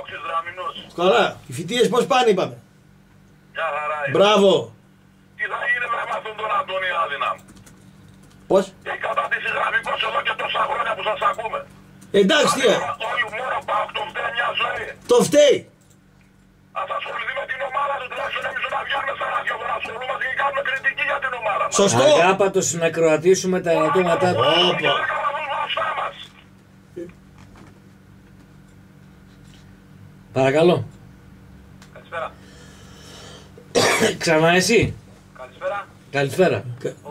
ο Ξηδραμινός. Καλά. Οι φοιτίες πώς πάνε, είπαμε. Μια χαρά είναι. Μπράβο. Τι θα γίνει να μάθουν τον Αντώνη Άδινα. Πώς. Έχει κατατήσει γραμμικός εδώ και τόσα χρόνια που σας ακούμε. Εντάξει, τι. Όλοι μόνο πάω, το φταίει μια ζωή. Το φταίει. Ας ασχοληθεί με την ομάδα του, τουλάχιστον εμείς να βγαίνουμε στα ραδιόφωνα, ασχολούμαστε και κάνουμε κριτική για την ομάδα μας. Σωστό. Αγάπατος να κροατήσουμε τα ερωτήματά του. Παρακαλώ. Καλησπέρα. Ξανά εσύ. Καλησπέρα. Καλησπέρα.